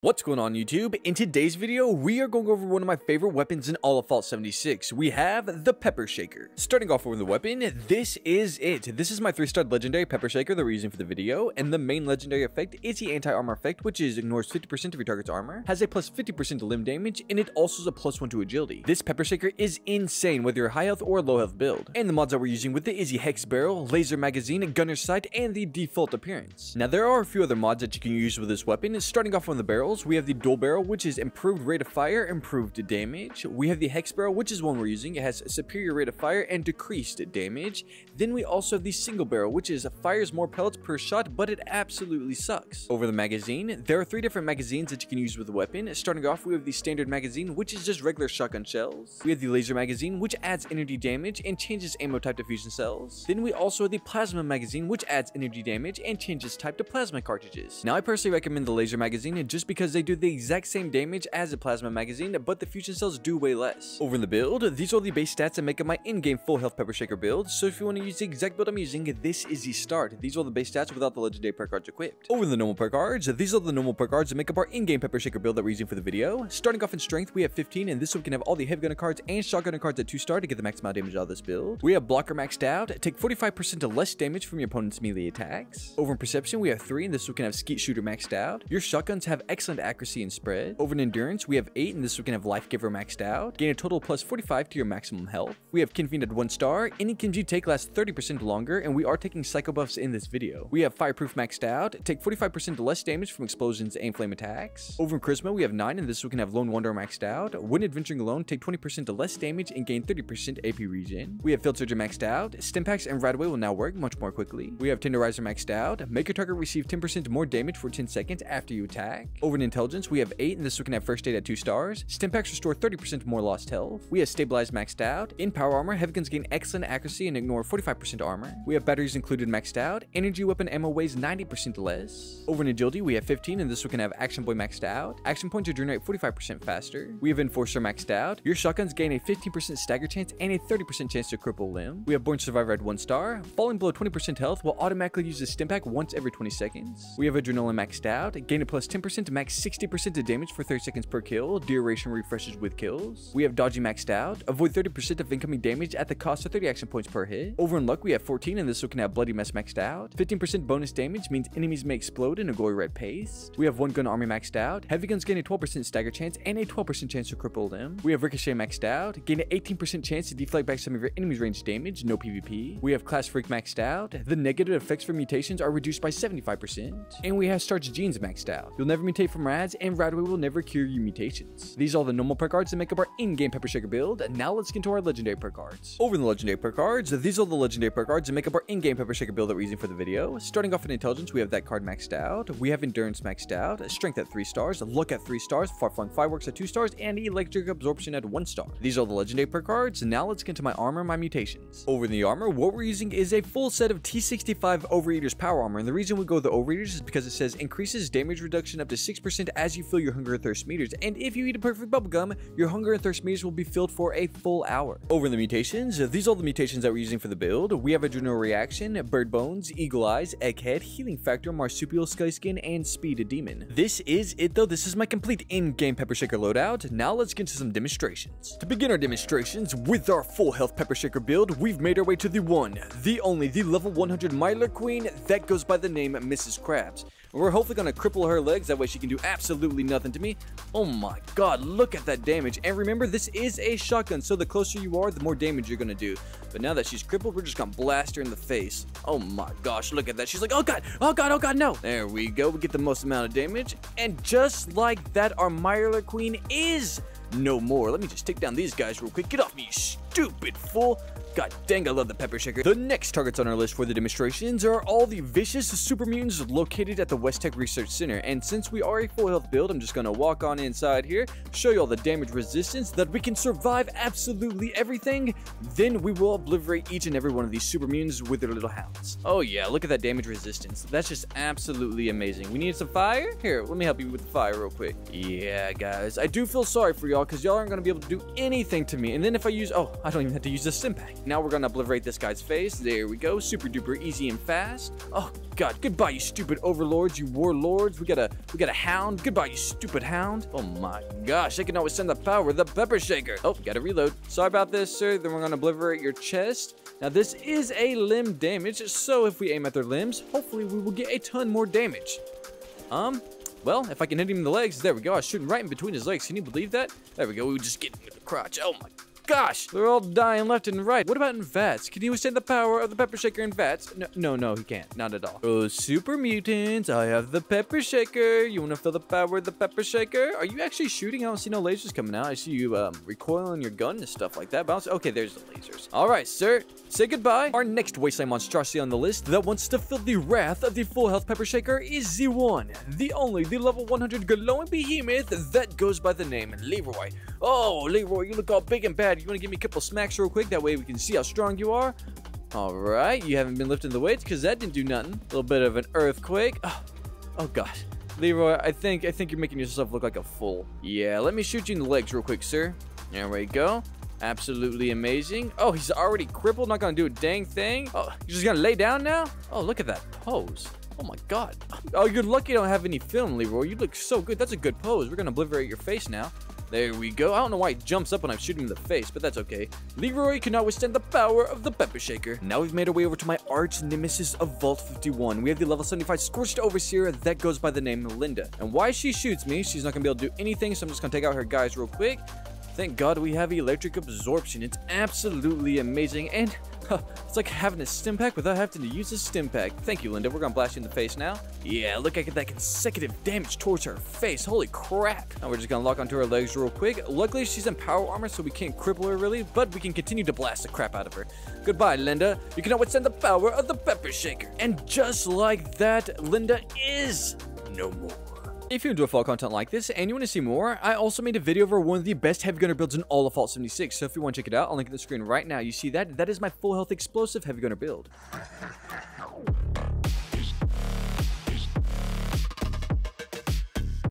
What's going on YouTube? In today's video, we are going over one of my favorite weapons in all of Fallout 76. We have the Pepper Shaker. Starting off with the weapon, this is it. This is my 3-star legendary Pepper Shaker that we're using for the video, and the main legendary effect is the Anti-Armor effect, which is ignores 50% of your target's armor, has a plus 50% to limb damage, and it also is a plus 1 to agility. This Pepper Shaker is insane, whether you're high health or low health build. And the mods that we're using with it is the Hex Barrel, Laser Magazine, Gunner's Sight, and the Default Appearance. Now there are a few other mods that you can use with this weapon. Starting off on the barrel, we have the dual barrel, which is improved rate of fire, improved damage. We have the hex barrel, which is one we're using. It has a superior rate of fire and decreased damage. Then we also have the single barrel, which is fires more pellets per shot, but it absolutely sucks. Over the magazine, there are 3 different magazines that you can use with the weapon. Starting off, we have the standard magazine, which is just regular shotgun shells. We have the laser magazine, which adds energy damage and changes ammo type to fusion cells. Then we also have the plasma magazine, which adds energy damage and changes type to plasma cartridges. Now I personally recommend the laser magazine just because they do the exact same damage as a plasma magazine, but the fusion cells do way less. Over in the build, these are the base stats that make up my in-game full health Pepper Shaker build, so if you want to use the exact build I'm using, this is the start. These are the base stats without the legendary perk cards equipped. Over in the normal perk cards, these are the normal perk cards that make up our in-game Pepper Shaker build that we're using for the video. Starting off in strength, we have 15, and this one can have all the heavy gunner cards and shotgunner cards at 2-star to get the maximum damage out of this build. We have blocker maxed out, take 45% to less damage from your opponent's melee attacks. Over in perception, we have 3, and this one can have skeet shooter maxed out. Your shotguns have excellent accuracy and spread. Over in endurance, we have 8, and this we can have life giver maxed out. Gain a total plus 45 to your maximum health. We have Kinfiend at 1-star. Any Kinfiend you take lasts 30% longer, and we are taking psycho buffs in this video. We have fireproof maxed out. Take 45% less damage from explosions and flame attacks. Over in charisma, we have 9, and this we can have lone wanderer maxed out. When adventuring alone, take 20% less damage and gain 30% AP regen. We have field surgeon maxed out. Stim packs and right away will now work much more quickly. We have tenderizer maxed out. Make your target receive 10% more damage for 10 seconds after you attack. Over in intelligence, we have 8, and this we can have first aid at 2 stars. Stim packs restore 30% more lost health. We have stabilized maxed out. In power armor, heavy guns gain excellent accuracy and ignore 45% armor. We have batteries included maxed out. Energy weapon ammo weighs 90% less. Over in agility, we have 15, and this we can have action boy maxed out. Action points regenerate 45% faster. We have enforcer maxed out. Your shotguns gain a 15% stagger chance and a 30% chance to cripple limb. We have born survivor at 1 star. Falling below 20% health will automatically use the stim pack once every 20 seconds. We have adrenaline maxed out. Gain a plus 10% to max 60% of damage for 30 seconds per kill. Duration refreshes with kills. We have dodgy maxed out. Avoid 30% of incoming damage at the cost of 30 action points per hit. Over in luck, we have 14, and this one can have bloody mess maxed out. 15% bonus damage means enemies may explode in a gory red paste. We have one gun army maxed out. Heavy guns gain a 12% stagger chance and a 12% chance to cripple them. We have ricochet maxed out. Gain an 18% chance to deflect back some of your enemies' range damage. No PvP. We have class freak maxed out. The negative effects for mutations are reduced by 75%. And we have starch genes maxed out. You'll never mutate from rads, and Radway will never cure you mutations. These are the normal perk cards that make up our in-game Pepper Shaker build. Now let's get into our legendary perk cards. Over in the legendary perk cards, these are the legendary perk cards that make up our in-game Pepper Shaker build that we're using for the video. Starting off in intelligence, we have that card maxed out. We have endurance maxed out, strength at 3 stars, luck at 3 stars, far-flung fireworks at 2 stars, and electric absorption at 1 star. These are the legendary perk cards. Now let's get into my armor and my mutations. Over in the armor, what we're using is a full set of T65 Overeater's Power Armor, and the reason we go with the Overeater's is because it says increases damage reduction up to 6% as you fill your hunger and thirst meters, and if you eat a perfect bubblegum, your hunger and thirst meters will be filled for a full hour. Over in the mutations, these are the mutations that we're using for the build. We have adrenal reaction, bird bones, eagle eyes, egghead, healing factor, marsupial sky skin, and speed demon. This is it though. This is my complete in-game Pepper Shaker loadout. Now let's get into some demonstrations. To begin our demonstrations with our full health Pepper Shaker build, we've made our way to the one, the only, the level 100 Mylar Queen that goes by the name Mrs. Krabs. We're hopefully going to cripple her legs, that way she can do absolutely nothing to me. Oh my god, look at that damage. And remember, this is a shotgun, so the closer you are, the more damage you're going to do. But now that she's crippled, we're just going to blast her in the face. Oh my gosh, look at that. She's like, oh god, oh god, oh god, no. There we go, we get the most amount of damage. And just like that, our Mylar Queen is no more. Let me just take down these guys real quick. Get off me, you stupid fool. God dang, I love the Pepper Shaker. The next targets on our list for the demonstrations are all the vicious super mutants located at the West Tech Research Center. And since we are a full health build, I'm just going to walk on inside here, show you all the damage resistance, that we can survive absolutely everything. Then we will obliterate each and every one of these super mutants with their little hounds. Oh yeah, look at that damage resistance. That's just absolutely amazing. We need some fire? Here, let me help you with the fire real quick. Yeah, guys, I do feel sorry for y'all because y'all aren't going to be able to do anything to me. And then if I use... Oh, I don't even have to use the stim pack. Now we're gonna obliterate this guy's face. There we go. Super duper easy and fast. Oh god, goodbye you stupid overlords, you warlords. We got a hound. Goodbye you stupid hound. Oh my gosh, they can always send the power with the pepper shaker. Oh, gotta reload. Sorry about this, sir. Then we're gonna obliterate your chest. Now this is a limb damage, so if we aim at their limbs, hopefully we will get a ton more damage. Well, if I can hit him in the legs, there we go. I was shooting right in between his legs. Can you believe that? There we go. We would just get him in the crotch. Oh my gosh, they're all dying left and right. What about in VATS? Can he withstand the power of the pepper shaker in VATS? No, he can't. Not at all. Oh, super mutants, I have the pepper shaker. You want to feel the power of the pepper shaker? Are you actually shooting? I don't see no lasers coming out. I see you recoiling your gun and stuff like that. Bounce. Okay, there's the lasers. All right, sir. Say goodbye. Our next wasteland monstrosity on the list that wants to feel the wrath of the full health pepper shaker is the one, the only, the level 100 glowing behemoth that goes by the name Leroy. Oh, Leroy, you look all big and bad. You want to give me a couple smacks real quick? That way we can see how strong you are. All right, you haven't been lifting the weights because that didn't do nothing. A little bit of an earthquake. Oh gosh. Leroy, I think you're making yourself look like a fool. Yeah, let me shoot you in the legs real quick, sir. There we go. Absolutely amazing. Oh, he's already crippled. Not gonna do a dang thing. Oh, you're just gonna lay down now? Oh, look at that pose. Oh my god. Oh, you're lucky you don't have any film, Leroy. You look so good. That's a good pose. We're gonna obliterate your face now. There we go. I don't know why it jumps up when I'm shooting him in the face, but that's okay. Leroy cannot withstand the power of the pepper shaker. Now we've made our way over to my arch nemesis of Vault 51. We have the level 75 Scorched Overseer that goes by the name Linda. And why she shoots me, she's not gonna be able to do anything, so I'm just gonna take out her guys real quick. Thank God we have Electric Absorption. It's absolutely amazing, and it's like having a stim pack without having to use a stim pack. Thank you, Linda. We're gonna blast you in the face now. Yeah, look at that consecutive damage towards her face. Holy crap. Now we're just gonna lock onto her legs real quick. Luckily, she's in power armor, so we can't cripple her really, but we can continue to blast the crap out of her. Goodbye, Linda. You cannot withstand the power of the pepper shaker. And just like that, Linda is no more. If you enjoy Fallout content like this and you want to see more, I also made a video over one of the best Heavy Gunner builds in all of Fallout 76, so if you want to check it out, I'll link it on the screen right now. You see that? That is my full health explosive Heavy Gunner build.